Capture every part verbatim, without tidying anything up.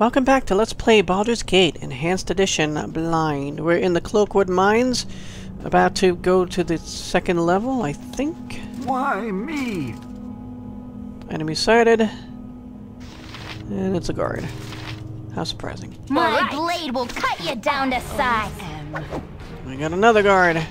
Welcome back to Let's Play Baldur's Gate Enhanced Edition Blind. We're in the Cloakwood Mines, about to go to the second level, I think. Why me? Enemy sighted, and it's a guard. How surprising. My blade will cut you down to size. We got another guard.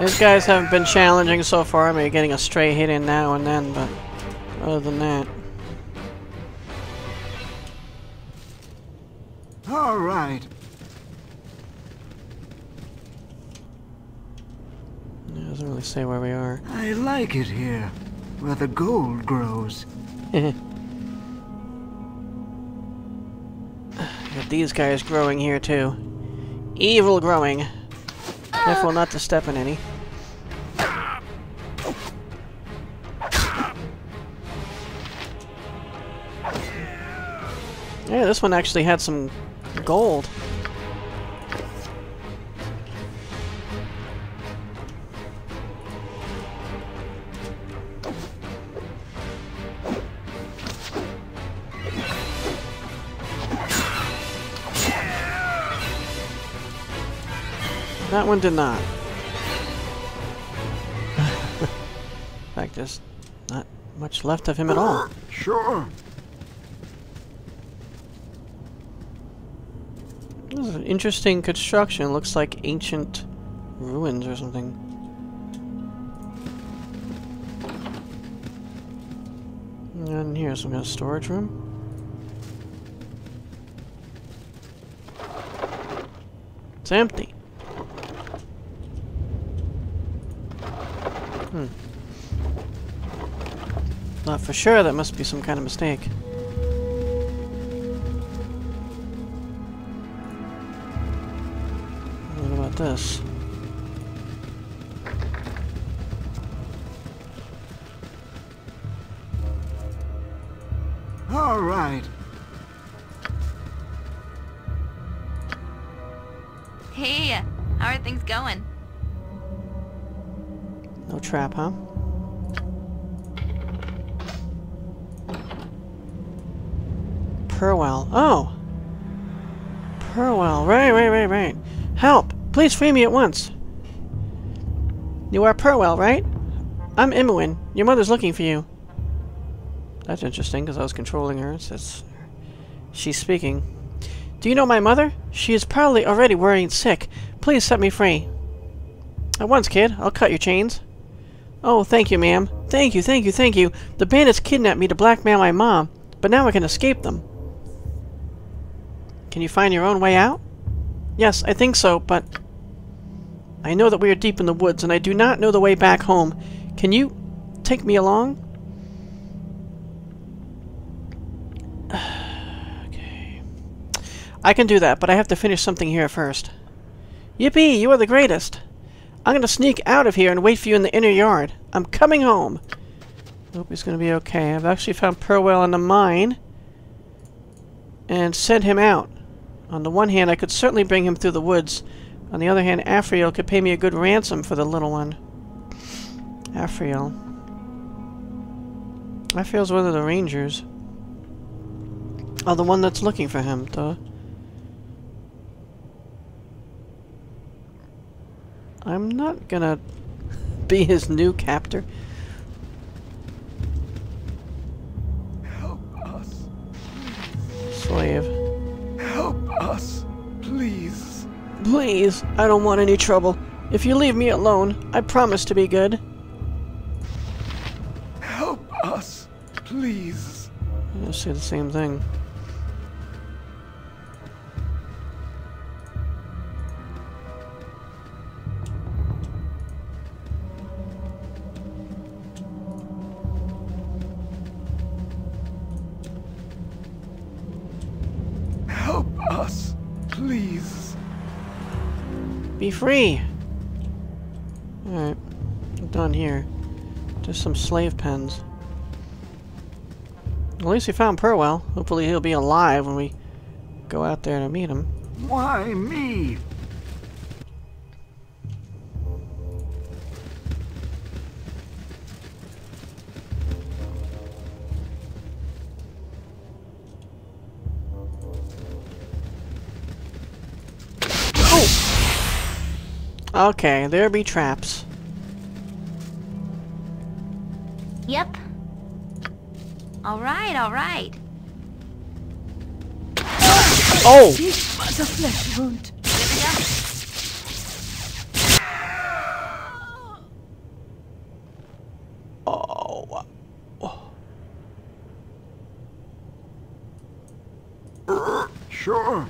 These guys haven't been challenging so far. I mean, getting a stray hit in now and then, but other than that. All right. It doesn't really say where we are. I like it here, where the gold grows. Got these guys growing here too. Evil growing. Careful not to step in any. Yeah, this one actually had some gold. That one did not. In fact, there's not much left of him at all. Sure. This is an interesting construction. It looks like ancient ruins or something. And here's some kind of storage room. It's empty. Hmm. Not for sure, that must be some kind of mistake. What about this? All right. Hey, how are things going? No trap, huh? Perwell. Oh! Perwell. Right, right, right, right. Help! Please free me at once! You are Perwell, right? I'm Imoen. Your mother's looking for you. That's interesting, because I was controlling her. Since she's speaking. Do you know my mother? She is probably already worrying sick. Please set me free. At once, kid. I'll cut your chains. Oh, thank you, ma'am. Thank you, thank you, thank you. The bandits kidnapped me to blackmail my mom, but now I can escape them. Can you find your own way out? Yes, I think so, but I know that we are deep in the woods, and I do not know the way back home. Can you take me along? Okay. I can do that, but I have to finish something here first. Yippee! You are the greatest! I'm gonna sneak out of here and wait for you in the inner yard. I'm coming home. Hope he's gonna be okay. I've actually found Perwell in the mine and sent him out. On the one hand, I could certainly bring him through the woods. On the other hand, Afriel could pay me a good ransom for the little one. Afriel. Afriel's one of the rangers. Oh, the one that's looking for him, duh. I'm not gonna be his new captor. Help us. Slave. Help us, please. Please, I don't want any trouble. If you leave me alone, I promise to be good. Help us, please. I'll say the same thing. Be free! Alright, I'm done here. Just some slave pens. At least we found Perwell. Hopefully he'll be alive when we go out there to meet him. Why me? Okay, there be traps. Yep. Alright, alright. Oh! This was a flesh wound. Oh. Oh. Sure.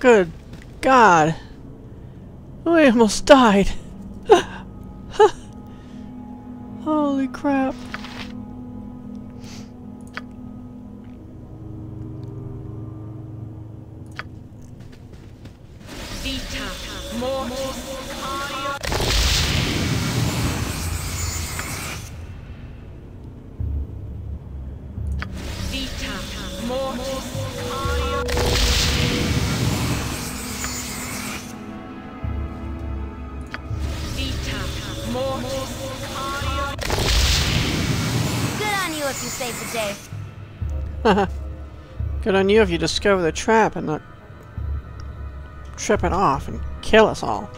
Good God. I almost died. Holy crap. Good on you if you discover the trap and not trip it off and kill us all.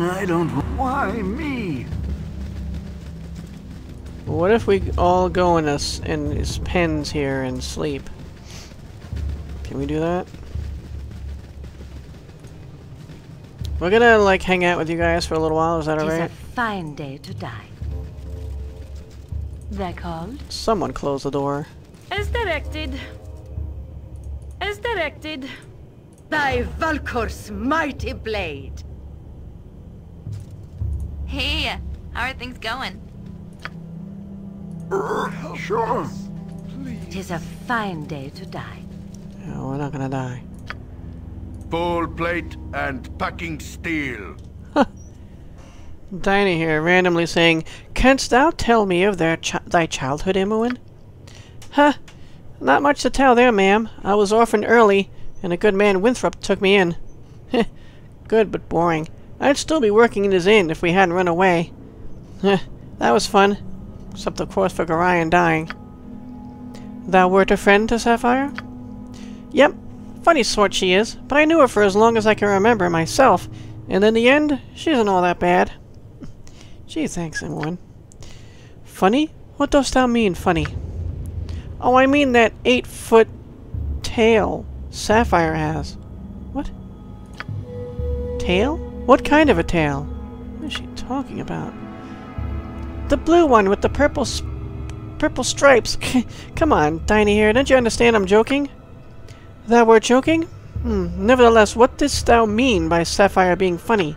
I don't... Why me? What if we all go in, a, in these pens here and sleep? Can we do that? We're gonna, like, hang out with you guys for a little while, is that alright? It's a fine day to die. They're called? Someone close the door. As directed. As directed. By Valkor's mighty blade. Hey, how are things going? Uh, sure. Please. It is a fine day to die. No, we're not gonna die. Full plate and packing steel. Dinah here, randomly saying, "Canst thou tell me of their chi thy childhood, Imoen?" Huh? Not much to tell there, ma'am. I was orphaned early, and a good man Winthrop took me in. Good but boring. I'd still be working in his inn if we hadn't run away. That was fun, except of course for Gorion dying. Thou wert a friend to Sapphire? Yep. Funny sort she is, but I knew her for as long as I can remember myself, and in the end, she isn't all that bad. Gee, thanks, Imoen. Funny? What dost thou mean, funny? Oh, I mean that eight-foot tail Sapphire has. What? Tail? What kind of a tail? What is she talking about? The blue one with the purple sp purple stripes. Come on, Dinah here, don't you understand I'm joking? Thou wert joking? Hmm. Nevertheless, what didst thou mean by Sapphire being funny?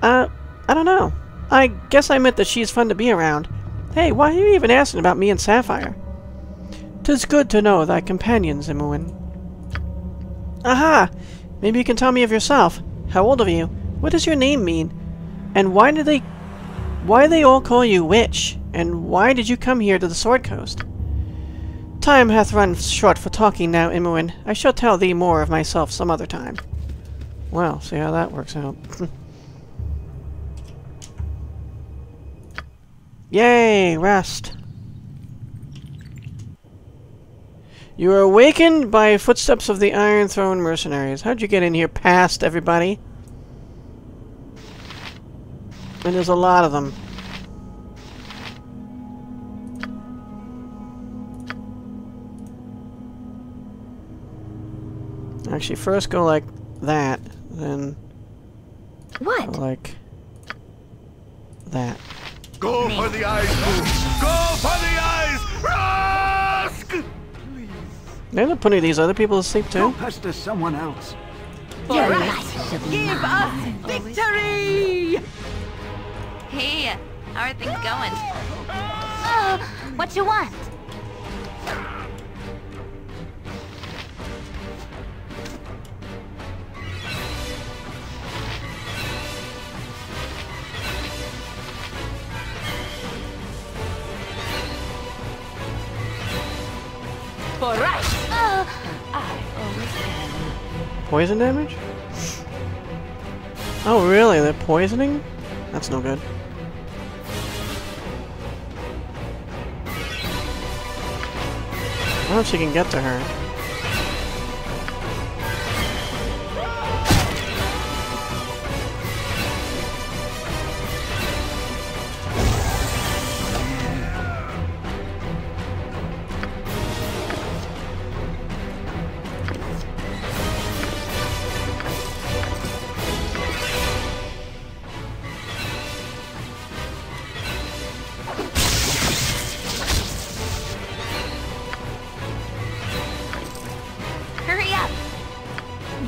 Uh, I don't know. I guess I meant that she's fun to be around. Hey, why are you even asking about me and Sapphire? 'Tis good to know thy companions, Imoen. Aha! Maybe you can tell me of yourself. How old are you? What does your name mean? And why did they... Why they all call you witch? And why did you come here to the Sword Coast? Time hath run short for talking now, Imoen. I shall tell thee more of myself some other time. Well, see how that works out. Yay, rest. You are awakened by footsteps of the Iron Throne mercenaries. How'd you get in here past everybody? And there's a lot of them. Actually, first go like that, then what? Go like that. Go for the eyes, Boo! Go for the eyes! Rask! Please. They're not putting these other people to sleep too. Don't pester someone else. For us, right. Give us victory! Hey, how are things going? Uh, what you want? Right. Uh, I always am. Poison damage? Oh really? They're poisoning? That's no good. I don't know if she can get to her.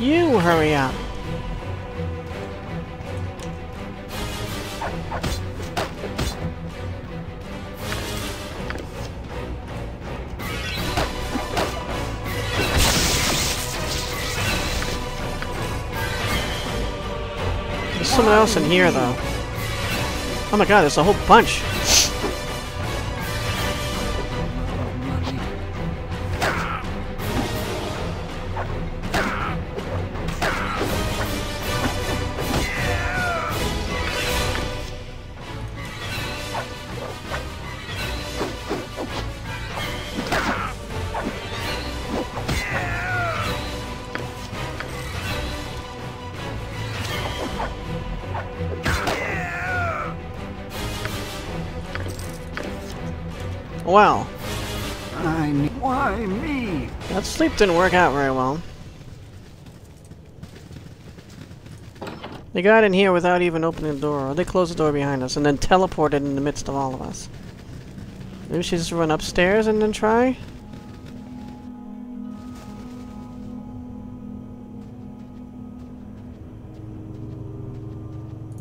You hurry up. There's someone else in here though. Oh my god, there's a whole bunch. Well, I mean, why me? That sleep didn't work out very well. They got in here without even opening the door, or they closed the door behind us and then teleported in the midst of all of us. Maybe she just run upstairs and then try?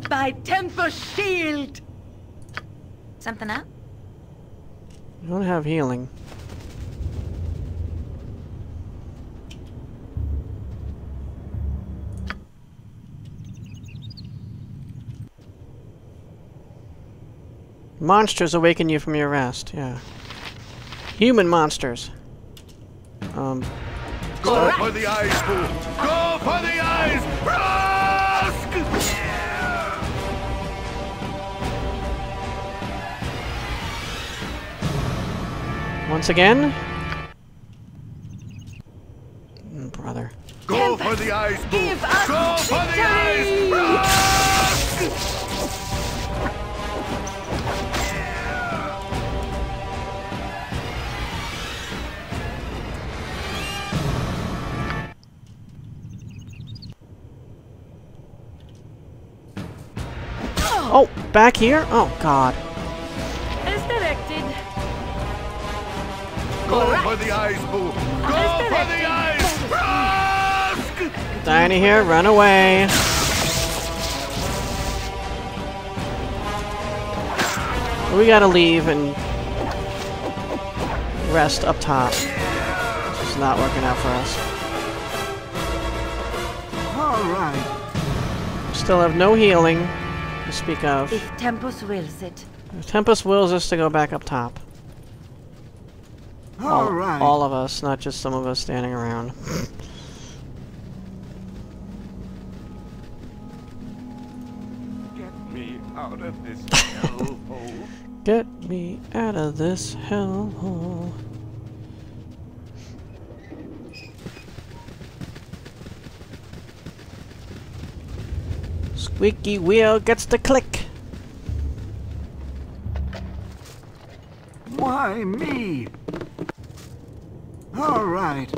By Tempus shield! Something up? I don't have healing. Monsters awaken you from your rest, yeah. Human monsters. Um. Go uh, for the eyes, Boo! Go for the eyes! Rask! Once again? Mm, brother. Go for the eyes, Boo! Give us Go for the eyes! Oh, back here? Oh, God. Go for the eyes, Boo! Go for the eyes! Rask! Dying here, run away! We gotta leave and rest up top. This is not working out for us. Alright. Still have no healing to speak of. If Tempus wills it. If Tempus wills us to go back up top. All, all, right. all of us, not just some of us standing around. Get me out of this hellhole. Get me out of this hellhole. Squeaky wheel gets the click. Why me? All right.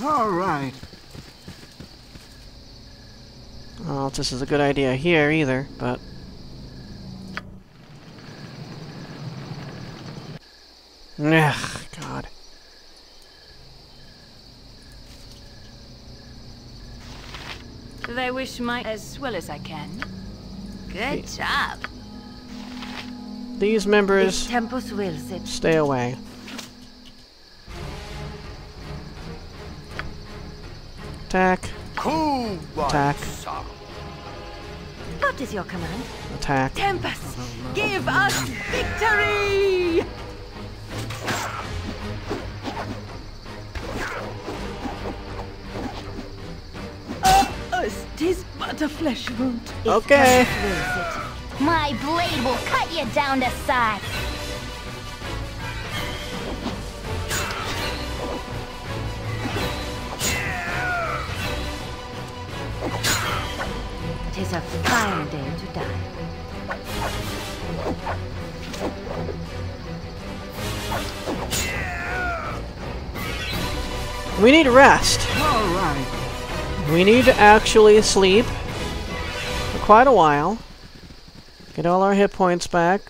All right. I don't know if this is a good idea here either, but ugh, God. They wish my as well as I can. Good the, job. These members Tempus wills it. Stay away. Attack. Cool. Attack. What is your command? Attack. Tempest, give us victory! Uh, uh, course, 'tis but a flesh wound. Okay. My blade will cut you down to size. Tis a fine day to die. We need rest. All right. We need to actually sleep for quite a while. Get all our hit points back.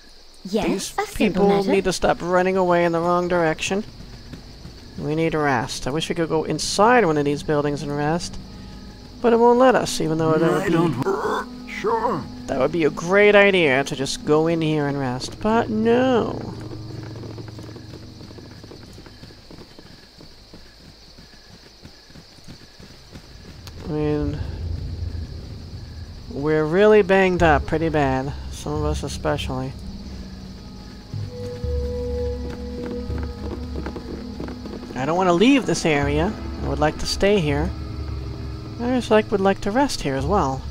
Yes, these people need to stop running away in the wrong direction. We need to rest. I wish we could go inside one of these buildings and rest, but it won't let us. Even though it no, would be, don't. Sure. That would be a great idea to just go in here and rest, but no. I mean, we're really banged up, pretty bad. Some of us especially. I don't want to leave this area. I would like to stay here. I just like would like to rest here as well.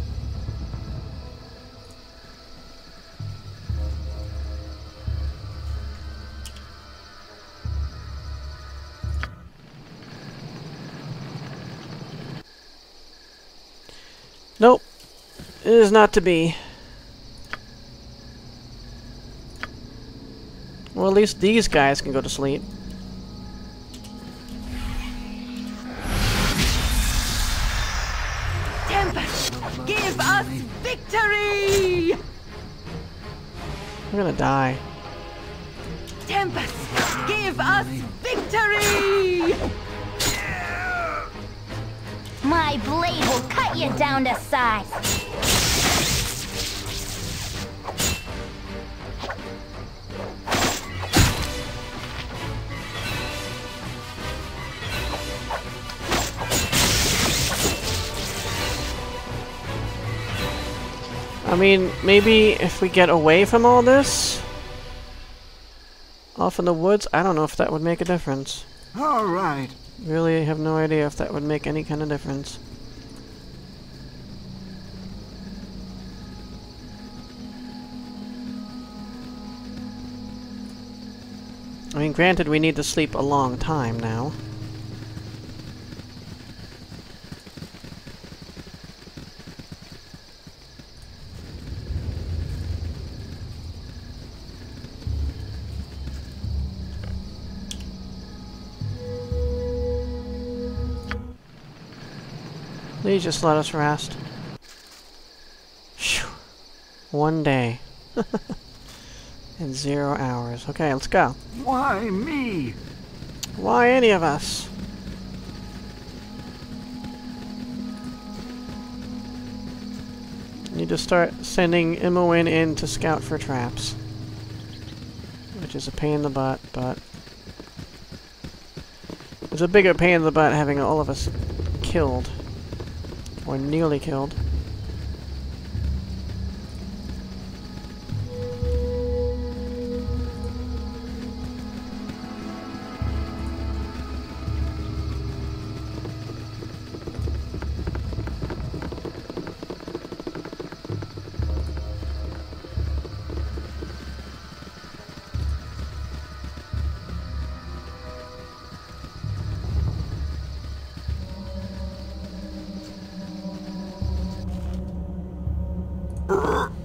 Nope. It is not to be. Well, at least these guys can go to sleep. Tempus, give us victory! We're gonna die. Tempus, give us victory! My blade will cut you down to size. I mean, maybe if we get away from all this, off in the woods, I don't know if that would make a difference. All right. Really have no idea if that would make any kind of difference. I mean, granted, we need to sleep a long time now. Please just let us rest. Whew. One day. And zero hours. Okay, let's go. Why me? Why any of us? Need to start sending Imoen in to scout for traps. Which is a pain in the butt, but... it's a bigger pain in the butt having all of us killed. Or nearly killed.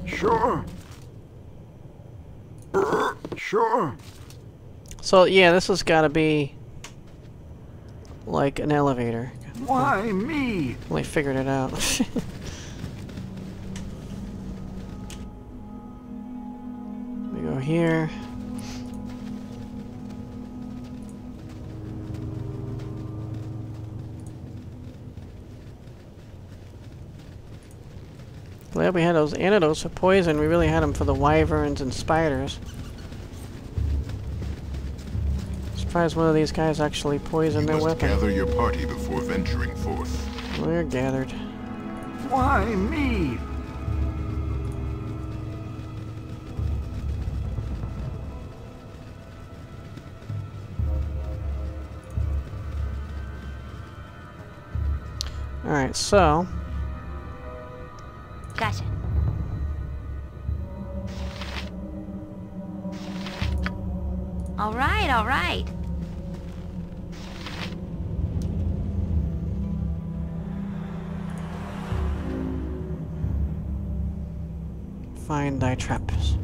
Sure. Sure. So yeah, this has got to be like an elevator. Why me? Well, I figured it out. We go here. Glad we had those antidotes for poison. We really had them for the wyverns and spiders. Surprised one of these guys actually poisoned you their must weapon. Gather your party before venturing forth. We're gathered. Why me? All right, so. Gotcha. All right, all right. Find thy traps.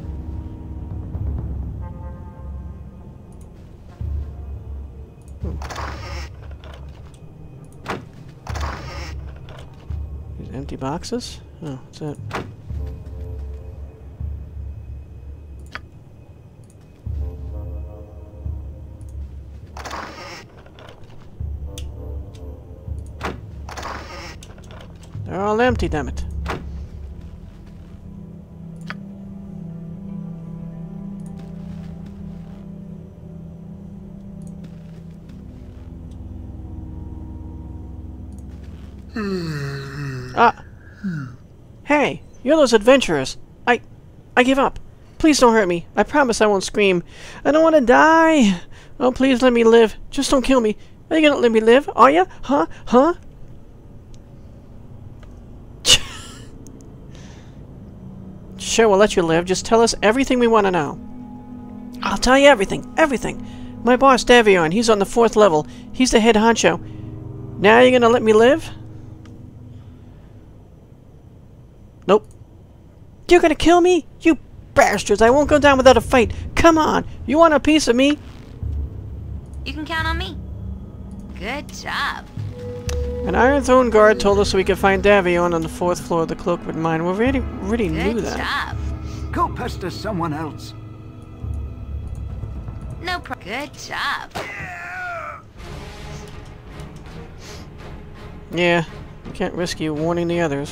Empty boxes? Oh, that's it. They're all empty, damn it. You're those adventurers. I... I give up. Please don't hurt me. I promise I won't scream. I don't want to die. Oh, please let me live. Just don't kill me. Are you gonna let me live? Are ya? Huh? Huh? Sure, we'll let you live. Just tell us everything we want to know. I'll tell you everything. Everything. My boss, Davion, he's on the fourth level. He's the head honcho. Now you're gonna let me live? Nope. You're gonna kill me? You bastards! I won't go down without a fight! Come on! You want a piece of me? You can count on me. Good job. An Iron Throne guard told us we could find Davion on the fourth floor of the Cloakwood Mine. We already, already knew that. Good job. Go pester someone else. No problem. Good job. Yeah. You can't risk you warning the others.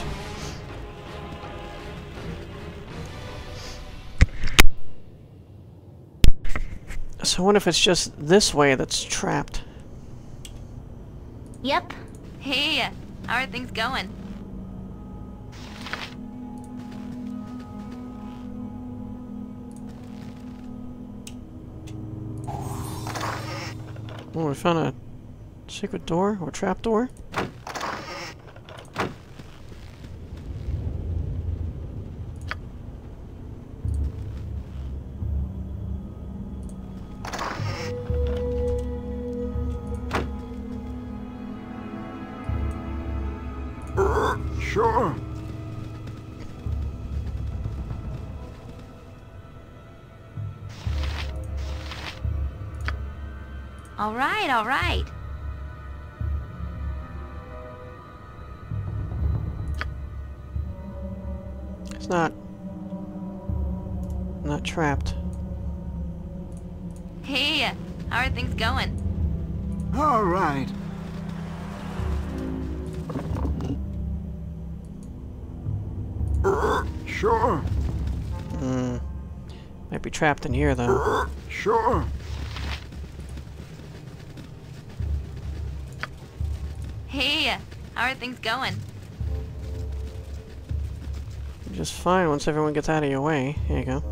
So I wonder if it's just this way that's trapped. Yep. Hey, how are things going? Oh, we found a secret door or trap door. Sure. All right, all right. It's not... not trapped. Hey, how are things going? All right. Sure. Hmm. Might be trapped in here, though. Sure. Hey, how are things going? Just fine once everyone gets out of your way. Here you go.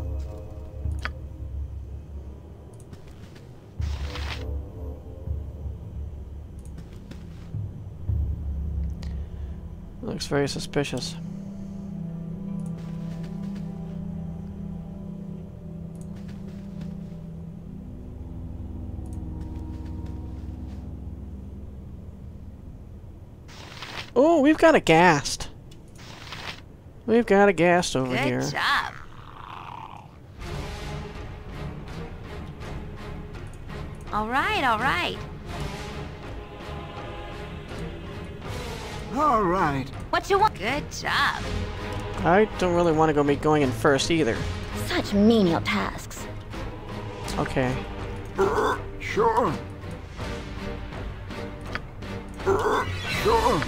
Looks very suspicious. Oh, we've got a ghast. We've got a ghast over here. Good job. All right, all right. All right. What you want? Good job. I don't really want to go be going in first either. Such menial tasks. Okay. Sure. Sure.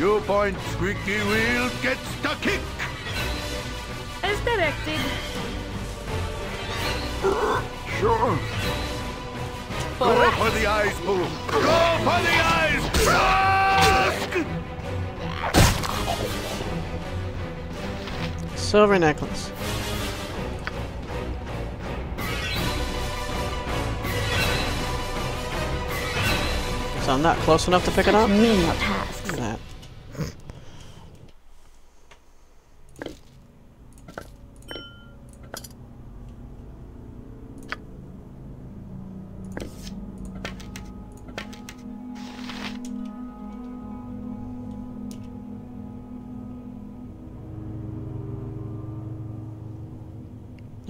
You'll find Squeaky Wheel gets the kick! As directed. Sure. For Go us. for the eyes, Boo! Go for the eyes! Frost! Silver necklace. So I'm not close enough to pick it up? Menial tasks. That.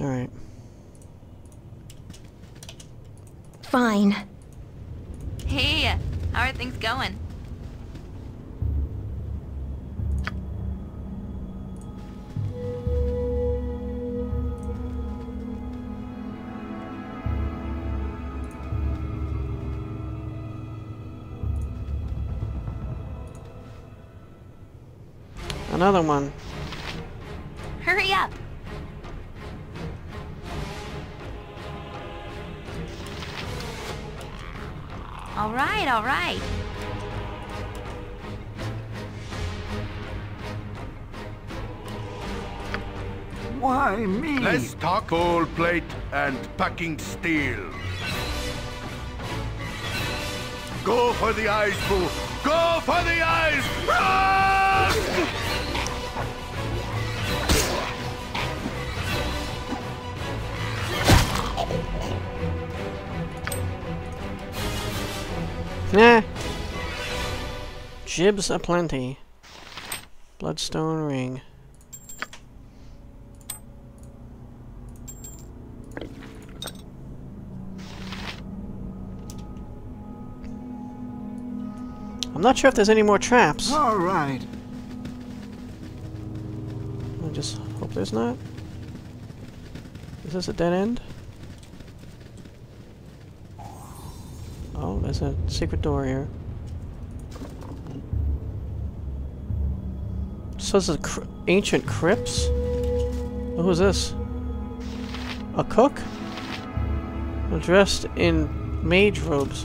All right. Fine. Hey, how are things going? Another one. Hurry up. All right, all right. Why me? Let's talk full plate and packing steel. Go for the eyes, Boo. Go for the eyes. Run! Nah. Jibs aplenty. Bloodstone ring. I'm not sure if there's any more traps. All right. I just hope there's not. Is this a dead end? Oh, there's a secret door here. So this is cr ancient crypts? Oh, who's this? A cook? Dressed in mage robes.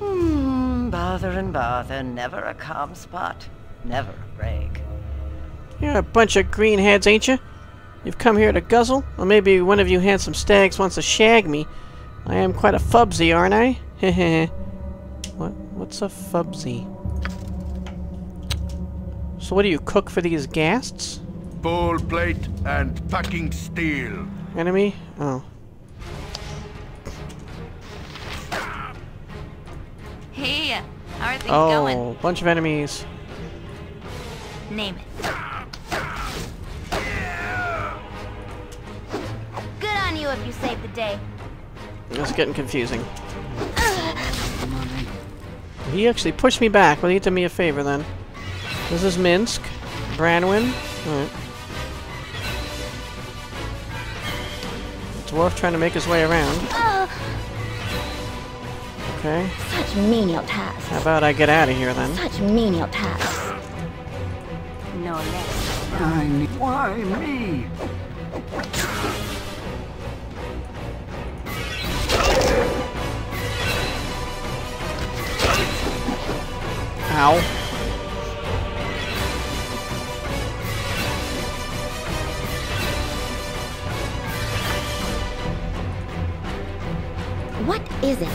Hmm, bother and bother. Never a calm spot. Never a break. You're a bunch of greenheads, ain't you? You've come here to guzzle? Or maybe one of you handsome stags wants to shag me. I am quite a fubsy, aren't I? Hehe. What? What's a fubsy? So what do you cook for these ghasts? Bowl plate and packing steel. Enemy? Oh. Hey, how are things oh, going? Oh, bunch of enemies. Name it. Good on you if you save the day. That's getting confusing. He actually pushed me back. Well, he did me a favor then. This is Minsc. Branwen. Alright. Dwarf trying to make his way around. Okay. Such menial tasks. How about I get out of here then? Such menial tasks. No less. Why me? Ow. What is it?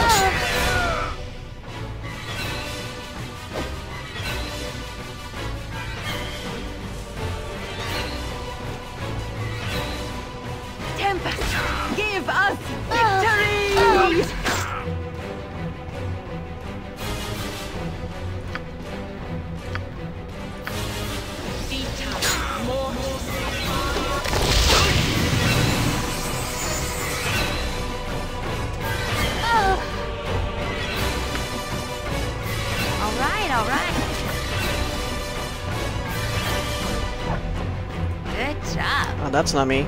Ah. Tempest. Give us victory! Uh, uh. All right, all right. Good job. Oh, that's not me.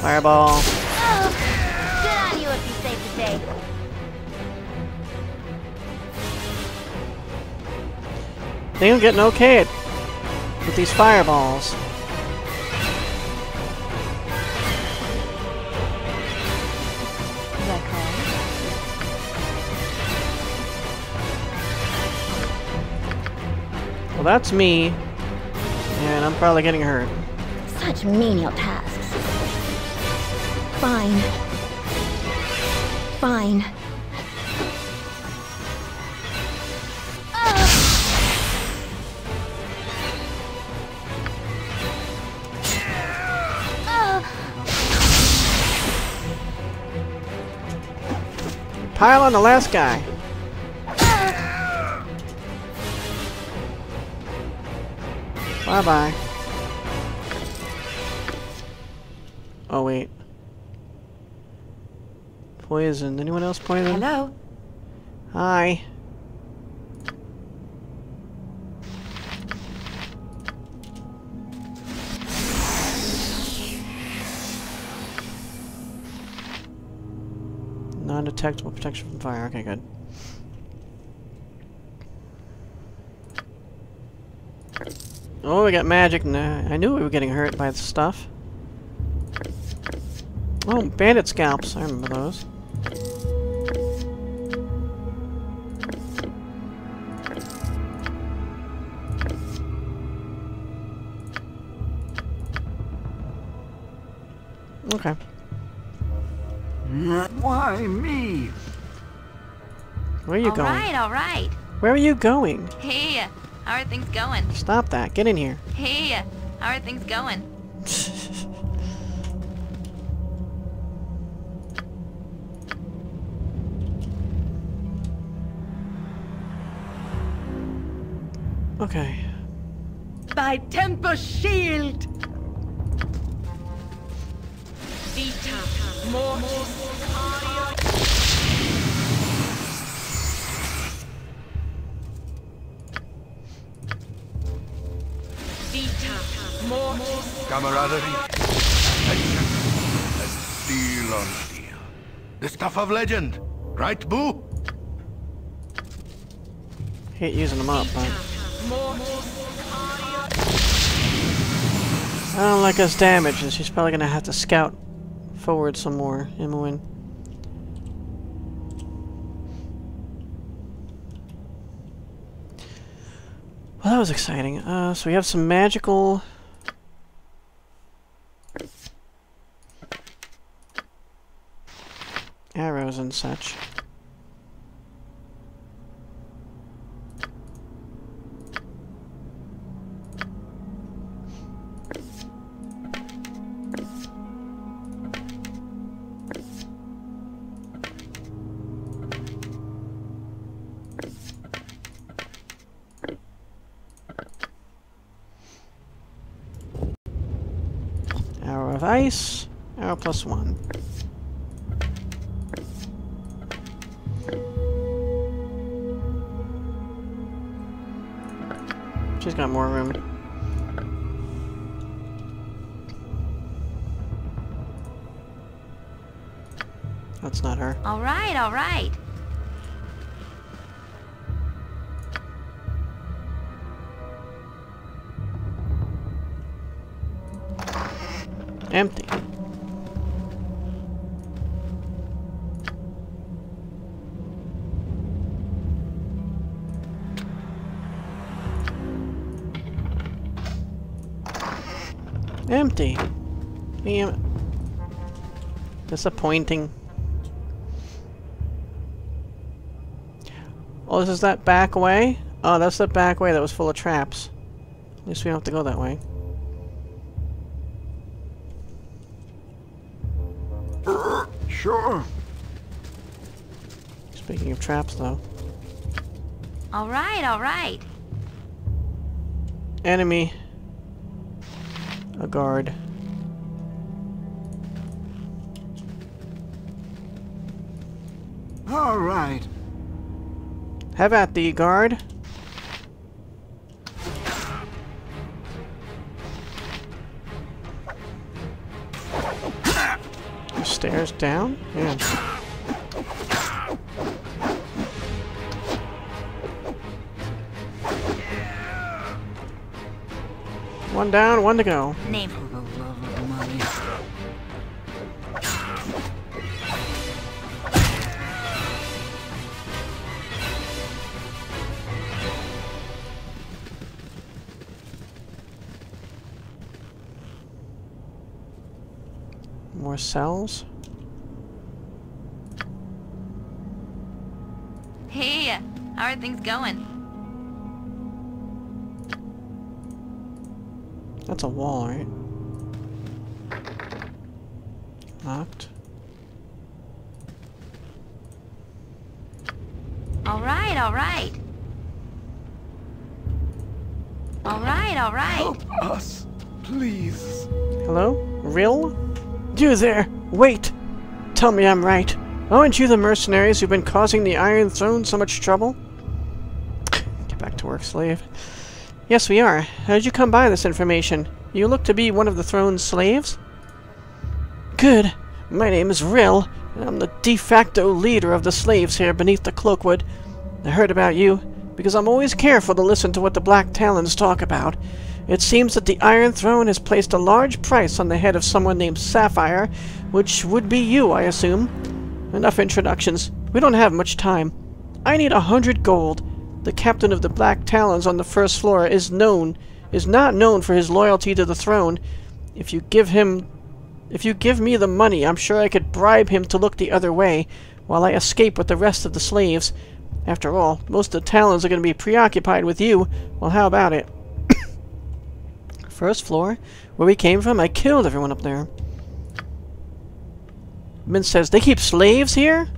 Fireball. Oh, good on you if you save the day. They're getting okay with these fireballs. Well, that's me, and I'm probably getting hurt. Such menial tasks. Fine. Fine. Pile on the last guy. Bye bye. Oh wait. Poison. Anyone else poison? Hello. Hi. Non-detectable protection from fire. Okay, good. Oh, we got magic now. I knew we were getting hurt by this stuff. Oh, bandit scalps. I remember those. Okay. Why me? Where are you all going? Alright, alright. Where are you going? Hey, how are things going? Stop that. Get in here. Hey, how are things going? Okay. By Tempus shield! Vita Mortis. Camaraderie, attention, and steel on steel. The stuff of legend, right, Boo? Hate using them up, man. I don't like us damage, and she's probably gonna have to scout forward some more, Imoen. Well, that was exciting. Uh, so we have some magical. Arrows and such. Arrow of ice, arrow plus one. She's got more room. That's not her. All right, all right. Empty. Empty. Damn it. Disappointing. Oh, this is that back way? Oh, that's the back way that was full of traps. At least we don't have to go that way. Sure. Speaking of traps, though. All right, all right. Enemy. A guard. All right. Have at thee, guard. Stairs down? Yeah. One down, one to go. Name. More cells. Hey, how are things going? That's a wall, right? Locked. All right, all right. All right, all right. Help us, please. Hello? Rill? You there! Wait! Tell me I'm right. Aren't you the mercenaries who've been causing the Iron Throne so much trouble? Get back to work, slave. Yes, we are. How did you come by this information? You look to be one of the Throne's slaves? Good. My name is Rill, and I'm the de facto leader of the slaves here beneath the Cloakwood. I heard about you, because I'm always careful to listen to what the Black Talons talk about. It seems that the Iron Throne has placed a large price on the head of someone named Sapphire, which would be you, I assume. Enough introductions. We don't have much time. I need a hundred gold. The captain of the Black Talons on the first floor is known, is not known for his loyalty to the throne. If you give him, if you give me the money, I'm sure I could bribe him to look the other way, while I escape with the rest of the slaves. After all, most of the Talons are going to be preoccupied with you. Well, how about it? First floor? Where we came from? I killed everyone up there. Minsc says, they keep slaves here?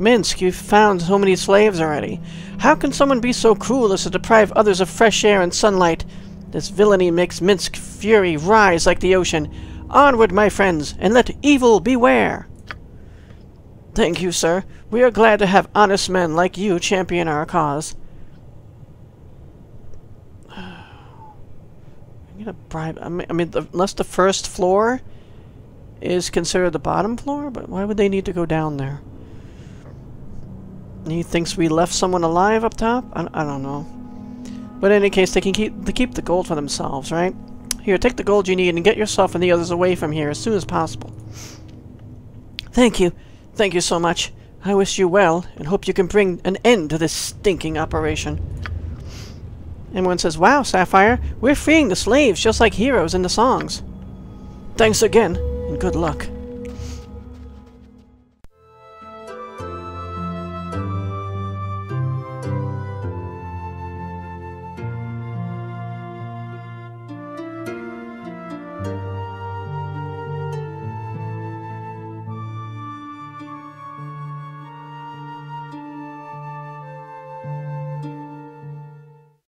Minsc, you've found so many slaves already. How can someone be so cruel as to deprive others of fresh air and sunlight? This villainy makes Minsc fury rise like the ocean. Onward, my friends, and let evil beware! Thank you, sir. We are glad to have honest men like you champion our cause. I'm gonna bribe. I mean, I mean the, unless the first floor is considered the bottom floor, but why would they need to go down there? He thinks we left someone alive up top. I, I don't know. But in any case, they can keep they keep the gold for themselves, right? Here, take the gold you need and get yourself and the others away from here as soon as possible. Thank you. Thank you so much. I wish you well, and hope you can bring an end to this stinking operation. Imoen says, wow, Sapphire, we're freeing the slaves just like heroes in the songs. Thanks again, and good luck.